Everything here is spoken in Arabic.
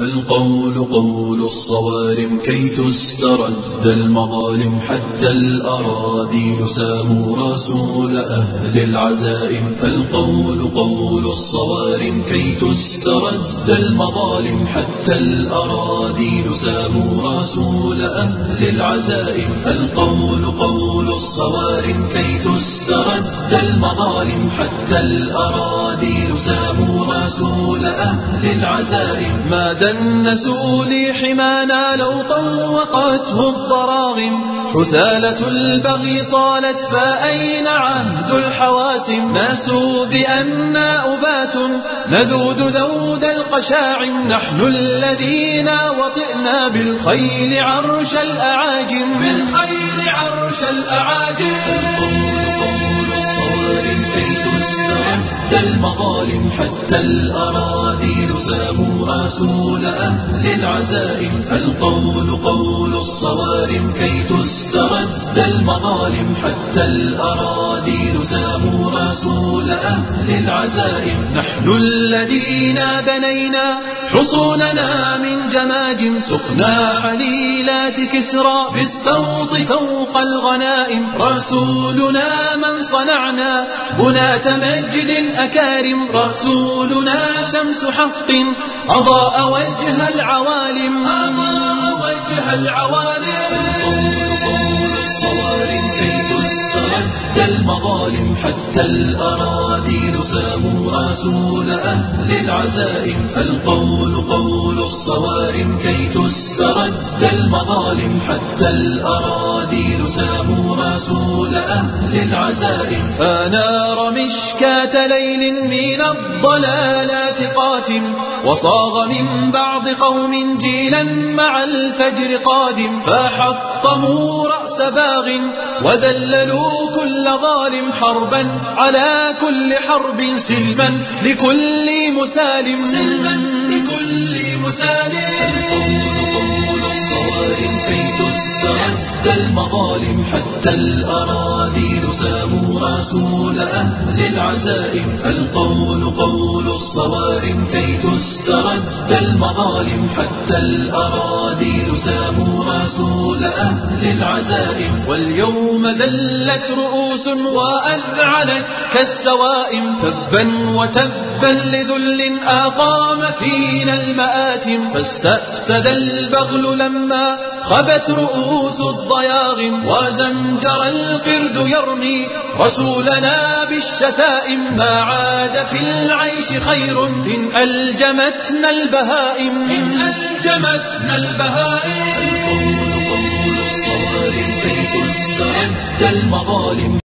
القول قول الصوارم كي تسترد المظالم حتى الأراذيل ساموا رسول أهل العزائم. فالقول قول الصوارم كي تسترد المظالم حتى الأراذيل ساموا رسول أهل العزائم. فالقول قول الصوارم كي تسترد المظالم حتى الأراذيل ساموا رسول أهل العزائم. ما دنسوا لي حمانا لو طوقته الضراغم، حثالة البغي صالت فأين عهد الحواسم. ناسوا بأننا أبات نذود ذود القشاعم، نحن الذين وطئنا بالخيل عرش الأعاجم. بالخيل عرش الأعاجم كي تسترد المظالم حتى الأراذيل ساموا رسول أهل العزائم. فالقول قول الصوارم كي تسترد المظالم حتى الأراذيل ساموا رسول أهل العزائم. نحن الذين بنينا حصوننا من جماجم، سقنا حليلات كسرى بالسوط سوق الغنائم. رسولنا من صنعنا بنات مجد أكارم، رسولنا شمس حق أضاء وجه العوالم. أضاء وجه العوالم تسترد المظالم حتى الأراذيل ساموا رسول أهل العزائم. فالقول قول الصوارم كي تسترد المظالم حتى الأراذيل ساموا رسول أهل العزائم. فنار مشكاة ليل من الضلالات قاتم، وصاغ من بعض قوم جيلا مع الفجر قادم. فحطموا رأس باغ وذل كل ظالم، حربا على كل حرب، سلما لكل مسالم. سلما لكل مسالم الصوارم كي تسترد المظالم حتى الأراذيل ساموا رسول أهل العزائم. فالقول قول الصوارم كي تسترد المظالم حتى الأراذيل ساموا رسول أهل العزائم. واليوم ذلت رؤوس وأذعلت كالسوائم، تبا وتبا لذل أقام فينا المآتم. فاستأسد البغل لما خبت رؤوس الضياغم، وزمجر القرد يرمي رسولنا بالشتائم. ما عاد في العيش خير إن ألجمتنا البهائم. إن ألجمتنا البهائم القول قول الصوارم كي تسترد المظالم.